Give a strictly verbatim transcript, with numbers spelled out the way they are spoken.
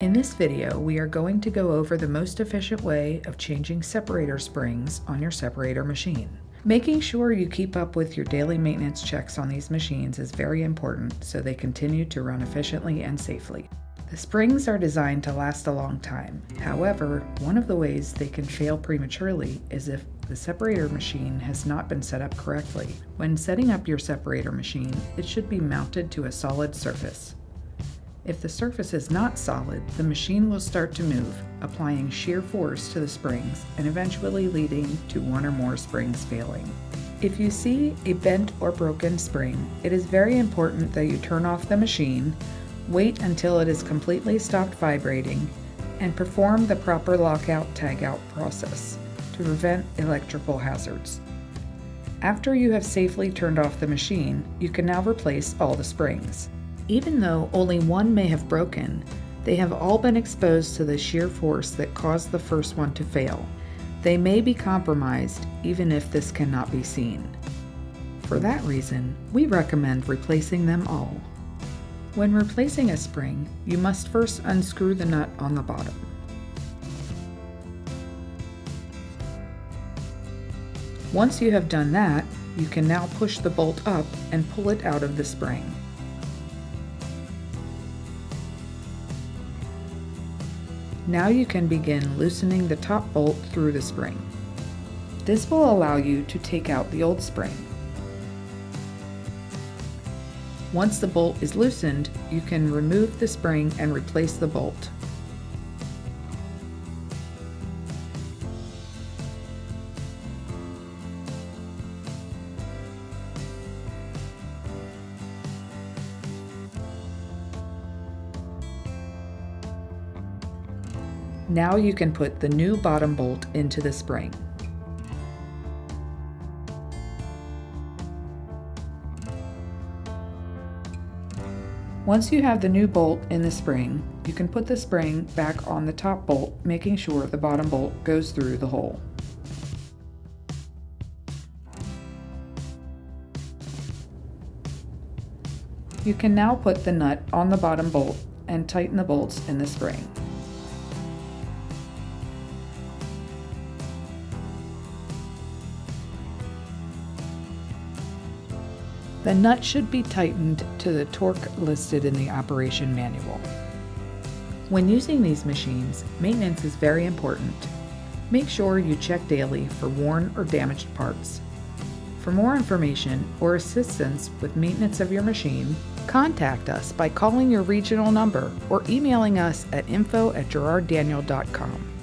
In this video, we are going to go over the most efficient way of changing separator springs on your separator machine. Making sure you keep up with your daily maintenance checks on these machines is very important so they continue to run efficiently and safely. The springs are designed to last a long time. However, one of the ways they can fail prematurely is if the separator machine has not been set up correctly. When setting up your separator machine, it should be mounted to a solid surface. If the surface is not solid, the machine will start to move, applying shear force to the springs and eventually leading to one or more springs failing. If you see a bent or broken spring, it is very important that you turn off the machine, wait until it is completely stopped vibrating, and perform the proper lockout-tagout process to prevent electrical hazards. After you have safely turned off the machine, you can now replace all the springs. Even though only one may have broken, they have all been exposed to the shear force that caused the first one to fail. They may be compromised even if this cannot be seen. For that reason, we recommend replacing them all. When replacing a spring, you must first unscrew the nut on the bottom. Once you have done that, you can now push the bolt up and pull it out of the spring. Now you can begin loosening the top bolt through the spring. This will allow you to take out the old spring. Once the bolt is loosened, you can remove the spring and replace the bolt. Now you can put the new bottom bolt into the spring. Once you have the new bolt in the spring, you can put the spring back on the top bolt, making sure the bottom bolt goes through the hole. You can now put the nut on the bottom bolt and tighten the bolts in the spring. The nut should be tightened to the torque listed in the operation manual. When using these machines, maintenance is very important. Make sure you check daily for worn or damaged parts. For more information or assistance with maintenance of your machine, contact us by calling your regional number or emailing us at info at gerard daniel dot com.